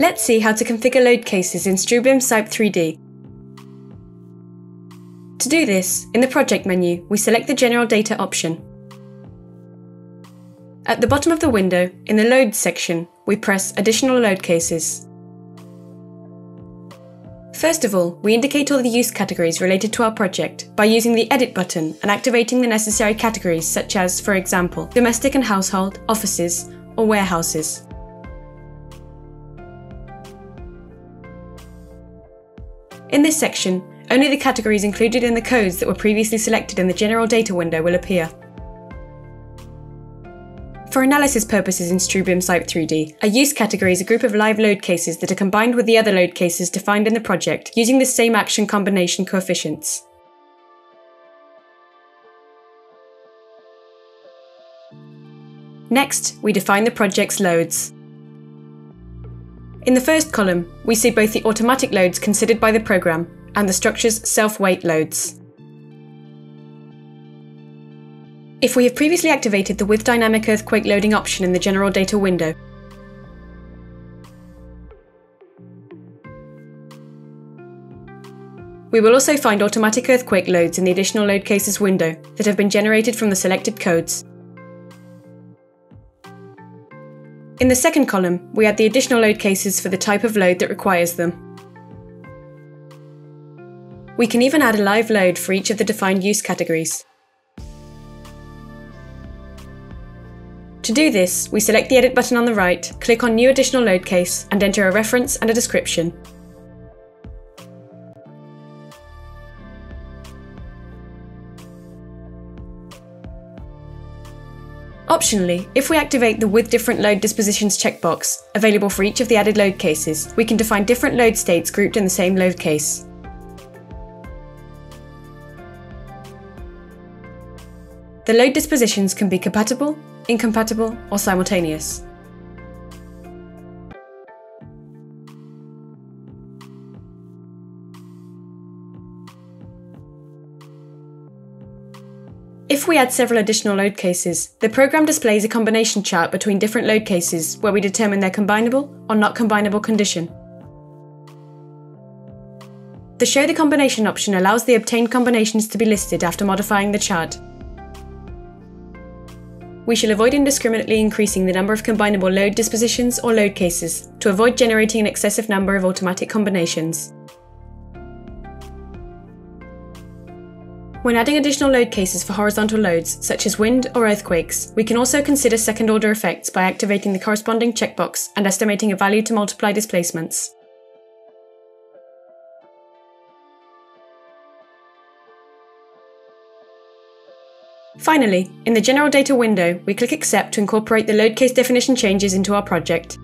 Let's see how to configure load cases in StruBIM Site 3D. To do this, in the project menu, we select the General Data option. At the bottom of the window, in the Load section, we press Additional Load Cases. First of all, we indicate all the use categories related to our project by using the Edit button and activating the necessary categories such as, for example, domestic and household, offices, or warehouses. In this section, only the categories included in the codes that were previously selected in the General Data window will appear. For analysis purposes in StruBIM Site 3D, a use category is a group of live load cases that are combined with the other load cases defined in the project using the same action combination coefficients. Next, we define the project's loads. In the first column, we see both the automatic loads considered by the programme and the structure's self-weight loads. If we have previously activated the With Dynamic Earthquake Loading option in the General Data window, we will also find automatic earthquake loads in the Additional Load Cases window that have been generated from the selected codes. In the second column, we add the additional load cases for the type of load that requires them. We can even add a live load for each of the defined use categories. To do this, we select the Edit button on the right, click on New Additional Load Case, and enter a reference and a description. Optionally, if we activate the With Different Load Dispositions checkbox, available for each of the added load cases, we can define different load states grouped in the same load case. The load dispositions can be compatible, incompatible, or simultaneous. If we add several additional load cases, the program displays a combination chart between different load cases where we determine their combinable or not combinable condition. The Show the Combination option allows the obtained combinations to be listed after modifying the chart. We shall avoid indiscriminately increasing the number of combinable load dispositions or load cases to avoid generating an excessive number of automatic combinations. When adding additional load cases for horizontal loads, such as wind or earthquakes, we can also consider second-order effects by activating the corresponding checkbox and estimating a value to multiply displacements. Finally, in the General Data window, we click Accept to incorporate the load case definition changes into our project.